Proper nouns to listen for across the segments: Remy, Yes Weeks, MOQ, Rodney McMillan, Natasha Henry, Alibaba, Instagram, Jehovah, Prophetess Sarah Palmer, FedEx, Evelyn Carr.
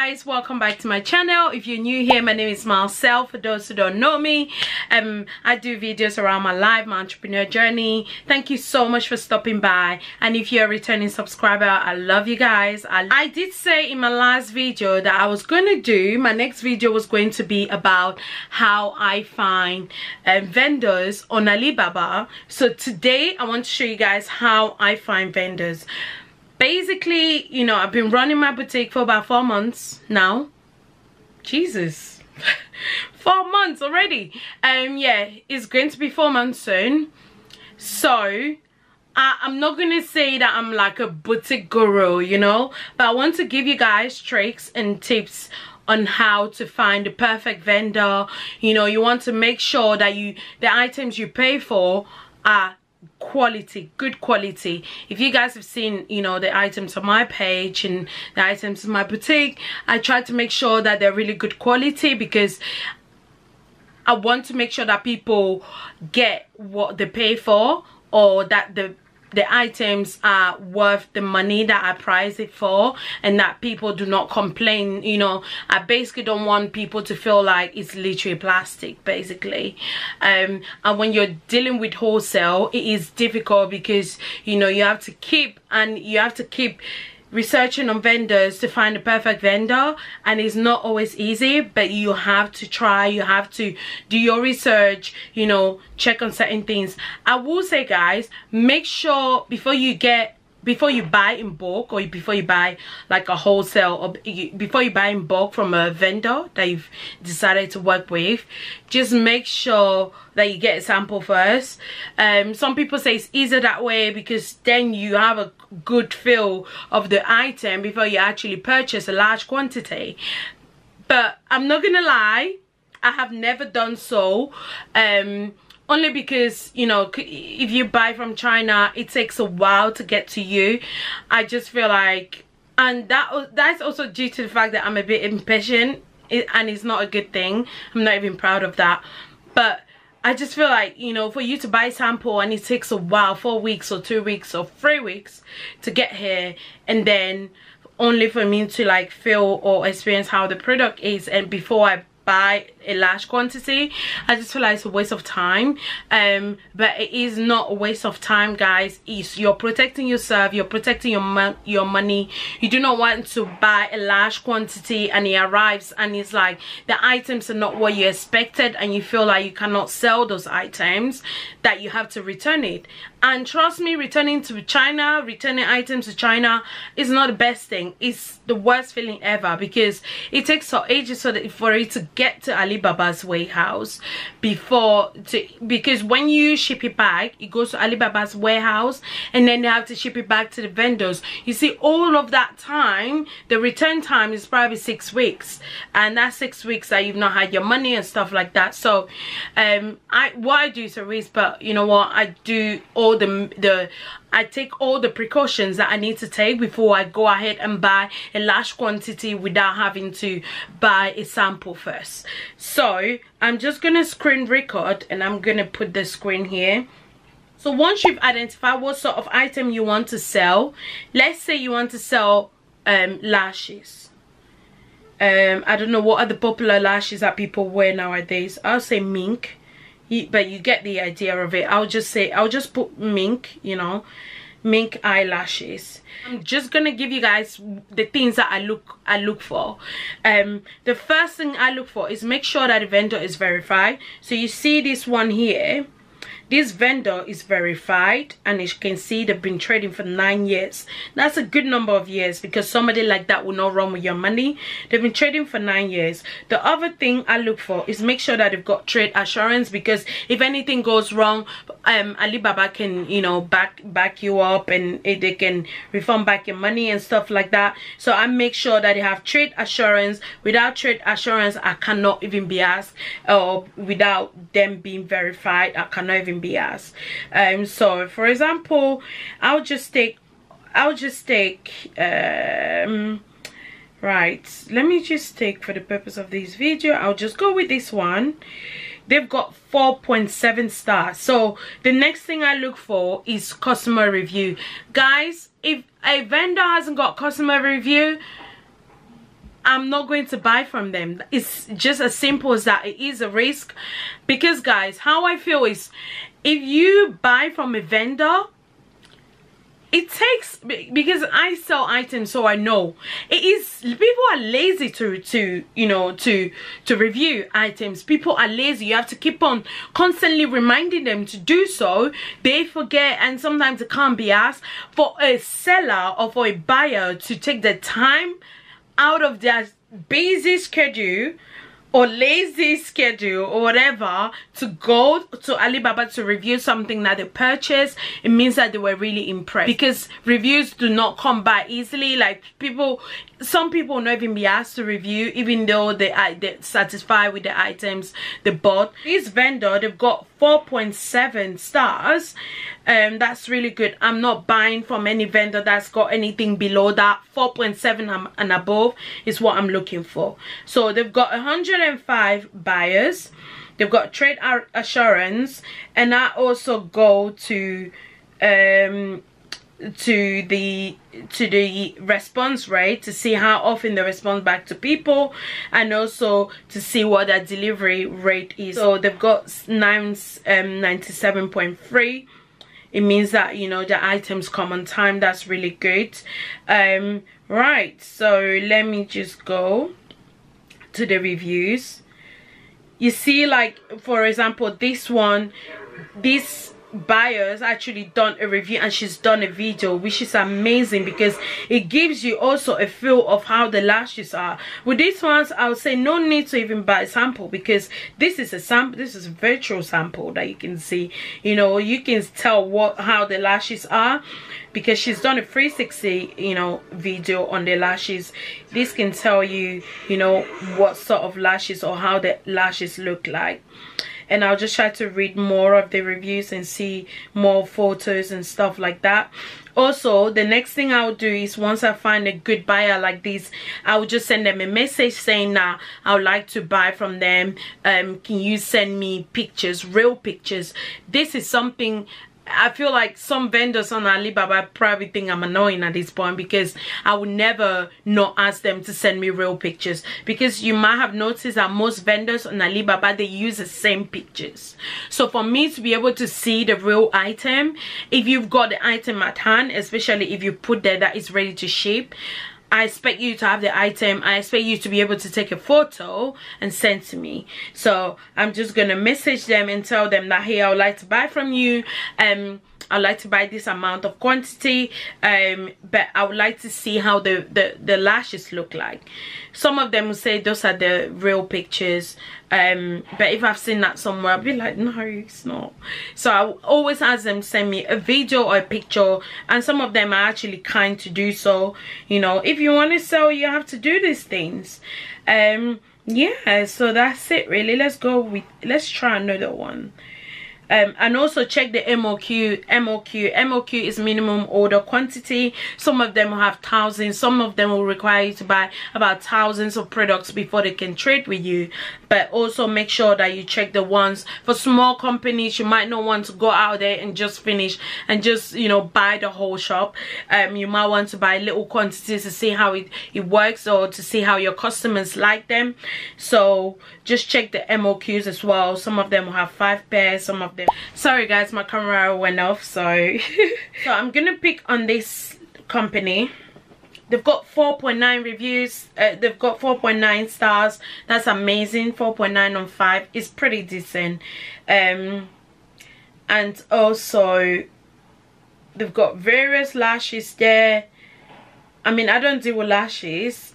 guys, welcome back to my channel. If you're new here, my name is Marcel. For those who don't know me, I do videos around my life, my entrepreneur journey. Thank you so much for stopping by, and if you're a returning subscriber, I love you guys. I did say in my last video that I was going to do, my next video was going to be about how I find vendors on Alibaba. So today I want to show you guys how I find vendors. Basically, you know, I've been running my boutique for about 4 months now. Jesus. 4 months already. Yeah, it's going to be 4 months soon. So I'm not gonna say that I'm like a boutique guru, you know, but I want to give you guys tricks and tips on how to find the perfect vendor. You know, you want to make sure that the items you pay for are quality, good quality. If you guys have seen, you know, the items on my page and the items in my boutique, I try to make sure that they're really good quality, because I want to make sure that people get what they pay for, or that the items are worth the money that I price it for, and that people do not complain. You know, I basically don't want people to feel like it's literally plastic, basically. And when you're dealing with wholesale, it is difficult because, you know, you have to keep researching on vendors to find the perfect vendor, and it's not always easy, but you have to try, you have to do your research, you know, check on certain things. I will say, guys, make sure before you buy in bulk, or before you buy like a wholesale, or before you buy in bulk from a vendor that you've decided to work with, just make sure that you get a sample first. Some people say it's easier that way because then you have a good feel of the item before you actually purchase a large quantity. But I'm not gonna lie, I have never done so. Only because, you know, if you buy from China, it takes a while to get to you. I just feel like, and that's also due to the fact that I'm a bit impatient, and it's not a good thing. I'm not even proud of that. But I just feel like, you know, for you to buy sample and it takes a while, 4 weeks or 2 weeks or 3 weeks to get here, and then only for me to like feel or experience how the product is, and before I buy a large quantity, I just feel like it's a waste of time. But it is not a waste of time, guys. You're protecting yourself, you're protecting your money. You do not want to buy a large quantity and it arrives and it's like the items are not what you expected, and you feel like you cannot sell those items, that you have to return it. And trust me, returning items to China is not the best thing. It's the worst feeling ever, because it takes so ages for it to get to Alibaba's warehouse because when you ship it back, it goes to Alibaba's warehouse, and then they have to ship it back to the vendors. You see, all of that time, the return time is probably 6 weeks, and that's 6 weeks that you've not had your money and stuff like that. So what I do is a risk, but you know what, I do all I take all the precautions that I need to take before I go ahead and buy a large quantity without having to buy a sample first. So I'm just gonna screen record, and I'm gonna put the screen here. So once you've identified what sort of item you want to sell, let's say you want to sell lashes. I don't know what are the popular lashes that people wear nowadays. I'll say mink, but you get the idea of it. I'll just put mink, you know, mink eyelashes. I'm just gonna give you guys the things that I look for. The first thing I look for is make sure that the vendor is verified. So you see this one here, this vendor is verified, and as you can see, they've been trading for 9 years. That's a good number of years, because somebody like that will not run with your money. They've been trading for 9 years. The other thing I look for is make sure that they've got trade assurance, because if anything goes wrong, Alibaba can, you know, back you up, and they can refund back your money and stuff like that. So I make sure that they have trade assurance. Without trade assurance, I cannot even be asked, or without them being verified, I cannot even be asked. So for example, let me just take for the purpose of this video, I'll just go with this one. They've got 4.7 stars. So the next thing I look for is customer review. Guys, if a vendor hasn't got customer review, I'm not going to buy from them. It's just as simple as that. It is a risk, because guys, how I feel is, if you buy from a vendor, it takes, because I sell items, so I know, it is, people are lazy to review items. People are lazy. You have to keep on constantly reminding them to do so. They forget, and sometimes it can't be asked for a seller or for a buyer to take the time out of their busy schedule or lazy schedule or whatever to go to Alibaba to review something that they purchased. It means that they were really impressed, because reviews do not come by easily. Like, people, some people will not even be asked to review, even though they're satisfied with the items they bought. This vendor, they've got 4.7 stars, and that's really good. I'm not buying from any vendor that's got anything below that. 4.7 and above is what I'm looking for. So they've got 105 buyers, they've got trade assurance, and I also go to the response rate to see how often they respond back to people, and also to see what their delivery rate is. So they've got 97.3. It means that, you know, the items come on time. That's really good. Right, so let me just go to the reviews. You see, like, for example, this one, this buyer's actually done a review, and she's done a video, which is amazing, because it gives you also a feel of how the lashes are. With these ones, I would say no need to even buy a sample, because this is a sample, this is a virtual sample that you can see. You know, you can tell how the lashes are, because she's done a 360, you know, video on the lashes. This can tell you, you know, what sort of lashes or how the lashes look like. And I'll just try to read more of the reviews and see more photos and stuff like that. Also, the next thing I'll do is, once I find a good buyer like this, I'll just send them a message saying that I would like to buy from them. Can you send me pictures, real pictures? This is something I feel like some vendors on Alibaba probably think I'm annoying at this point, because I would never not ask them to send me real pictures, because you might have noticed that most vendors on Alibaba, they use the same pictures. So for me to be able to see the real item, if you've got the item at hand, especially if you put there that it's ready to ship, I expect you to have the item. I expect you to be able to take a photo and send to me. So I'm just gonna message them and tell them that, hey, I would like to buy from you. I'd like to buy this amount of quantity, but I would like to see how the lashes look like. Some of them will say those are the real pictures, but if I've seen that somewhere, I'll be like, no, it's not. So I always ask them to send me a video or a picture, and some of them are actually kind to do so. You know, if you want to sell, you have to do these things. Yeah, so that's it really. Let's try another one. And also check the MOQ. MOQ is minimum order quantity. Some of them will have thousands. Some of them will require you to buy about thousands of products before they can trade with you. But also make sure that you check the ones. For small companies, you might not want to go out there and just finish and just, you know, buy the whole shop. You might want to buy little quantities to see how it works, or to see how your customers like them. So just check the MOQs as well. Some of them will have 5 pairs. Some of sorry guys, my camera went off, so so I'm gonna pick on this company. They've got 4.9 reviews. They've got 4.9 stars. That's amazing. 4.9 on 5 is pretty decent. And also they've got various lashes there. I mean, I don't deal with lashes,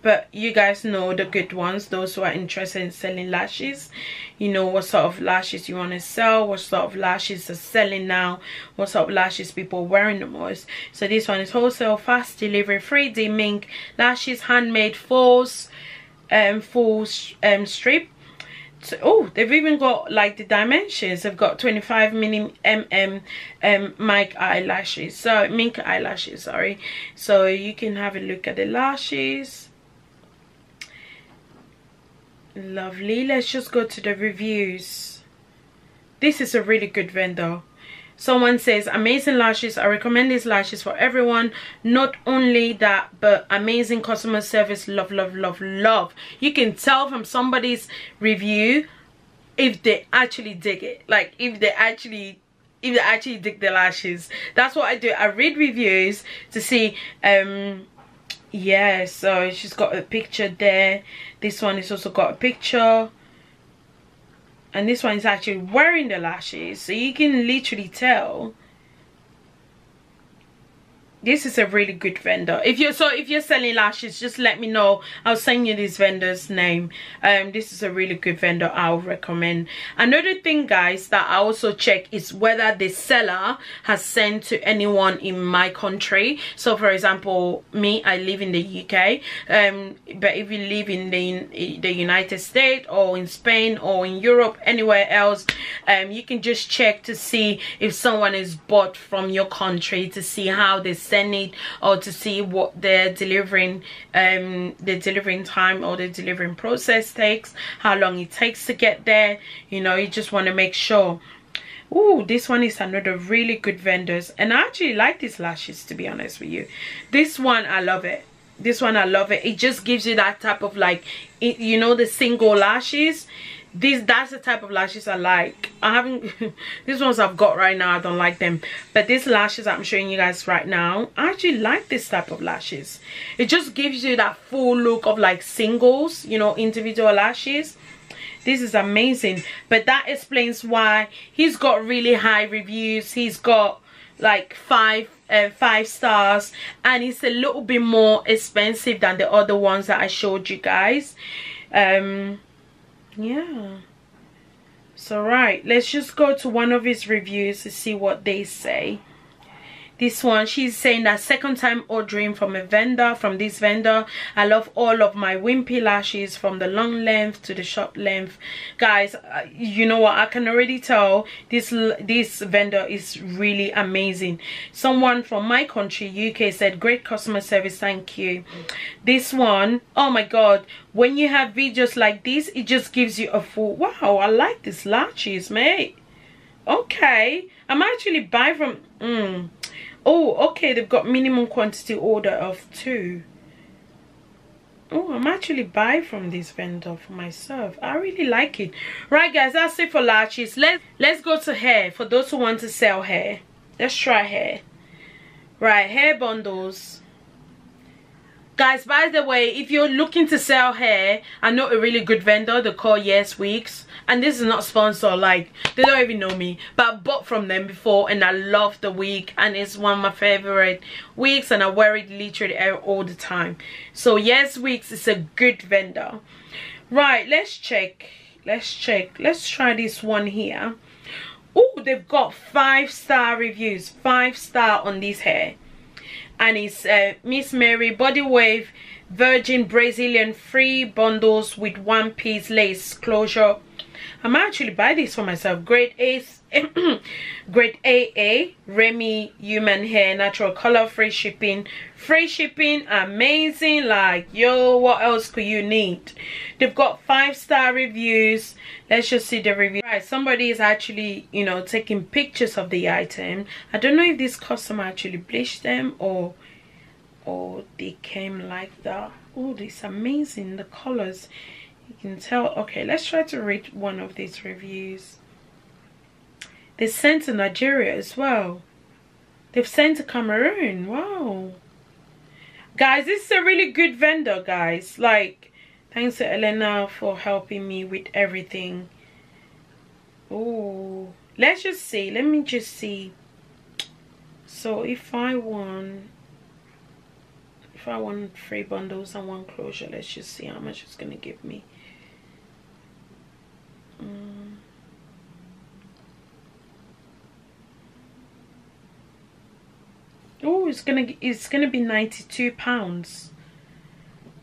but you guys know the good ones, those who are interested in selling lashes. You know what sort of lashes you want to sell, what sort of lashes are selling now, what sort of lashes people are wearing the most. So this one is wholesale, fast delivery, 3D mink lashes, handmade false, strip. So, oh, they've even got like the dimensions. They've got 25mm mink eyelashes. So mink eyelashes, sorry. So you can have a look at the lashes. Lovely. Let's just go to the reviews. This is a really good vendor. Someone says, amazing lashes. I recommend these lashes for everyone. Not only that, but amazing customer service. Love, love, love, love. You can tell from somebody's review if they actually dig it. Like, if they actually dig the lashes. That's what I do. I read reviews to see. Yeah, so she's got a picture there. This one is also got a picture. And this one is actually wearing the lashes, so you can literally tell. This is a really good vendor. If you're selling lashes, just let me know. I'll send you this vendor's name. This is a really good vendor. I'll recommend. Another thing, guys, that I also check is whether the seller has sent to anyone in my country. So, for example, me, I live in the UK. But if you live in the United States or in Spain or in Europe, anywhere else, you can just check to see if someone is bought from your country, to see how they send it, or to see what they're delivering, the delivering time or the delivering process takes, how long it takes to get there. You know, you just want to make sure. Oh, this one is another really good vendors, and I actually like these lashes, to be honest with you. This one, I love it. This one, I love it. It just gives you that type of, like, it, you know, the single lashes. That's the type of lashes I like. I haven't these ones I've got right now, I don't like them, but these lashes I'm showing you guys right now, I actually like this type of lashes. It just gives you that full look of, like, singles, you know, individual lashes. This is amazing. But that explains why he's got really high reviews. He's got like five stars, and it's a little bit more expensive than the other ones that I showed you guys. Yeah, so right, let's just go to one of his reviews to see what they say. This one, she's saying that second time ordering from a vendor, from this vendor. I love all of my wimpy lashes, from the long length to the short length. Guys, you know what, I can already tell this vendor is really amazing. Someone from my country, UK, said great customer service, thank you. This one, oh my god, when you have videos like this, it just gives you a full, wow, I like these lashes, mate. Okay, I'm actually buying from oh, okay, they've got minimum quantity order of 2. Oh, I'm actually buying from this vendor for myself. I really like it. Right, guys, that's it for lashes. Let's go to hair, for those who want to sell hair. Let's try hair. Right, hair bundles. Guys, by the way, if you're looking to sell hair, I know a really good vendor. They call Yes Weeks. And this is not sponsored, like, they don't even know me. But I bought from them before, and I love the wig. And it's one of my favorite wigs, and I wear it literally all the time. So, Yes Weeks is a good vendor. Right, let's check. Let's check. Let's try this one here. Oh, they've got 5-star reviews. 5-star on this hair. And it's Miss Mary Body Wave Virgin Brazilian Free Bundles with one-piece lace closure. I'm actually buy this for myself. Grade A, Grade AA Remy Human Hair Natural Color, free shipping. Free shipping, amazing. Like, yo, what else could you need? They've got 5-star reviews. Let's just see the review. Right, somebody is actually, you know, taking pictures of the item. I don't know if this customer actually bleached them or they came like that. Oh, this is amazing. The colors. You can tell. Okay, let's try to read one of these reviews. They sent to Nigeria as well. They've sent to Cameroon. Wow. Guys, this is a really good vendor, guys. Like, thanks to Elena for helping me with everything. Oh, let's just see. Let me just see. So if I want 3 bundles and 1 closure, let's just see how much it's gonna give me. Oh, it's gonna be £92.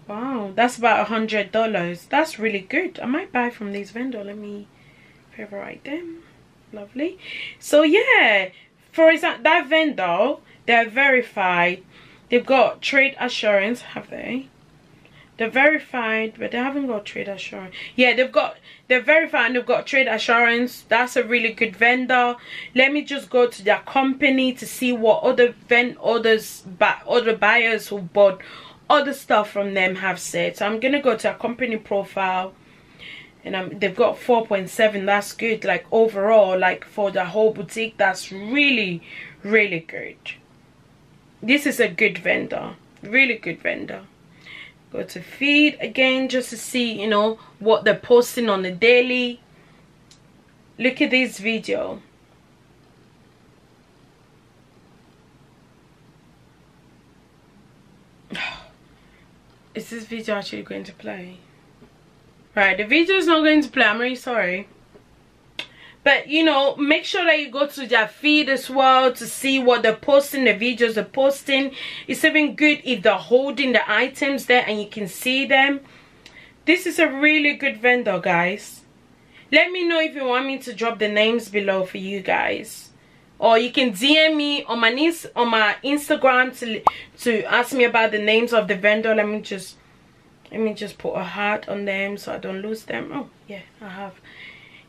Wow, that's about $100. That's really good. I might buy from this vendor. Let me favorite them. Lovely. So yeah, for example, that vendor, they're verified. They've got trade assurance, have they? They're verified, but they haven't got trade assurance. Yeah, they're verified and they've got trade assurance. That's a really good vendor. Let me just go to their company to see what other buyers who bought other stuff from them have said. So I'm gonna go to a company profile, and they've got 4.7. That's good. Like overall, like for the whole boutique, that's really, really good. This is a good vendor, really good vendor. Go to feed again just to see, you know, what they're posting on the daily. Look at this video. Is this video actually going to play? Right, the video is not going to play. I'm really sorry. But, you know, make sure that you go to their feed as well to see what they're posting, the videos they're posting. It's even good if they're holding the items there and you can see them. This is a really good vendor, guys. Let me know if you want me to drop the names below for you guys. Or you can DM me on my Instagram to ask me about the names of the vendor. Let me just put a heart on them so I don't lose them. Oh, yeah, I have.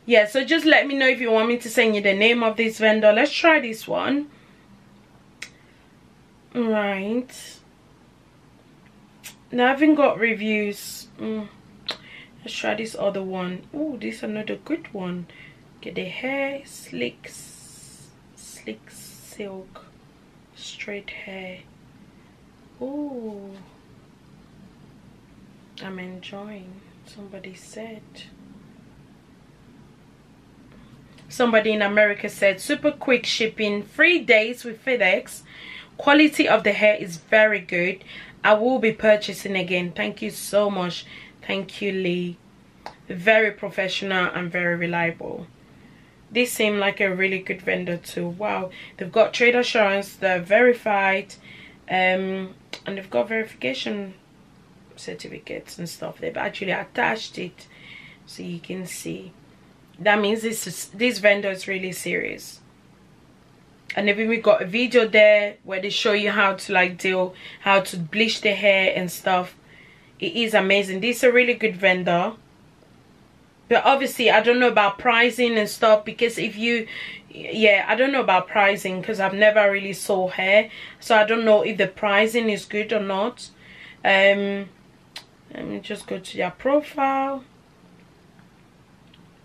Yeah, so just let me know if you want me to send you the name of this vendor. Let's try this one. Right. Now I haven't got reviews. Let's try this other one. Oh, this is another good one. Get the hair. Slick silk. Straight hair. Oh. I'm enjoying. Somebody said. Somebody in America said super quick shipping, 3 days with FedEx. Quality of the hair is very good. I will be purchasing again. Thank you so much. Thank you, Lee. Very professional and very reliable. They seem like a really good vendor too. Wow, they've got trade assurance. They're verified, and they've got verification certificates and stuff. They've actually attached it so you can see. That means this vendor is really serious. And then we got a video there where they show you how to how to bleach the hair and stuff. It is amazing. This is a really good vendor. But obviously I don't know about pricing and stuff, because I don't know about pricing because I've never really sold hair. So I don't know if the pricing is good or not. Let me just go to their profile.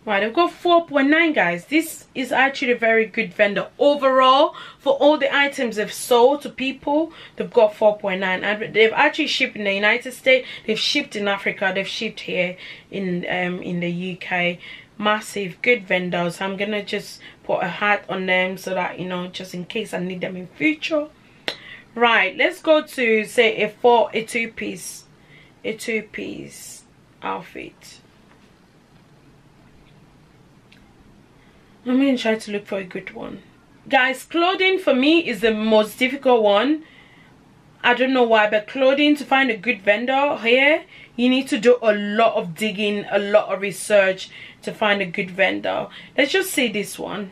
Right, I've got 4.9, guys. This is actually a very good vendor. Overall, for all the items they've sold to people, they've got 4.9. And they've actually shipped in the United States. They've shipped in Africa. They've shipped here in the UK. Massive, good vendors. I'm going to just put a hat on them so that, you know, just in case I need them in future. Right, let's go to, say, a two-piece outfit. I'm going to try to look for a good one. Guys, clothing for me is the most difficult one. I don't know why, but clothing, to find a good vendor here, you need to do a lot of digging, a lot of research to find a good vendor. Let's just see this one.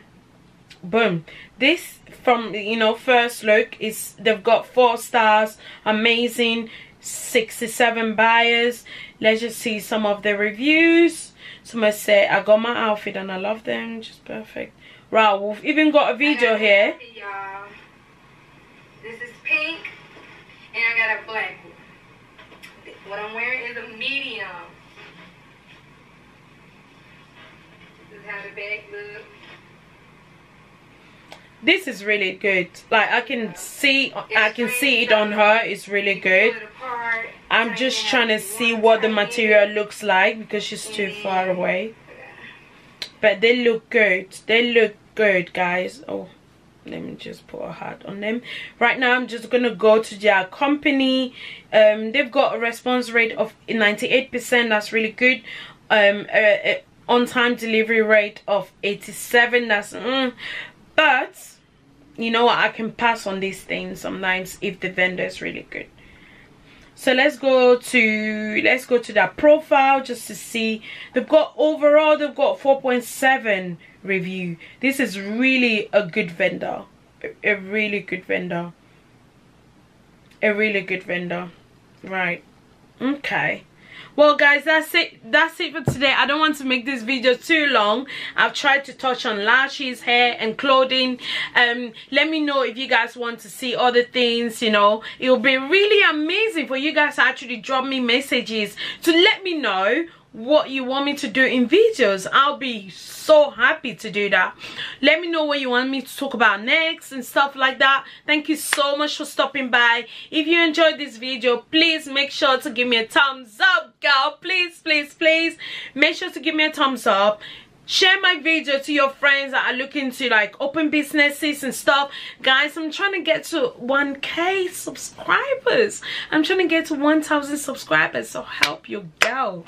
Boom. This, from, you know, first look, is they've got 4 stars. Amazing. 67 buyers. Let's just see some of the reviews. Someone said, I got my outfit and I love them. Just perfect. Right, we've even got a video here. This is pink and I got a black one. What I'm wearing is a medium. This is how the bag looks. This is really good. Like, I can see it on her. It's really good. I'm just trying to see what the material looks like because she's too far away. But they look good. They look good, guys. Oh, let me just put a hat on them. Right now, I'm just going to go to their company. They've got a response rate of 98%. That's really good. On-time delivery rate of 87%. That's... But you know what, I can pass on these things sometimes if the vendor is really good. So let's go to their profile just to see. They've got overall, they've got 4.7 review. This is really a good vendor. A really good vendor. A really good vendor. Right. Okay. Well, guys, that's it for today. I don't want to make this video too long. I've tried to touch on lashes, hair and clothing. Let me know if you guys want to see other things. You know, it will be really amazing for you guys to actually drop me messages to let me know what you want me to do in videos. I'll be so happy to do that. Let me know what you want me to talk about next and stuff like that. Thank you so much for stopping by. If you enjoyed this video, please make sure to give me a thumbs up, girl. Please, please, please make sure to give me a thumbs up. Share my video to your friends that are looking to like open businesses and stuff. Guys, I'm trying to get to 1,000 subscribers. I'm trying to get to 1,000 subscribers, so help your girl.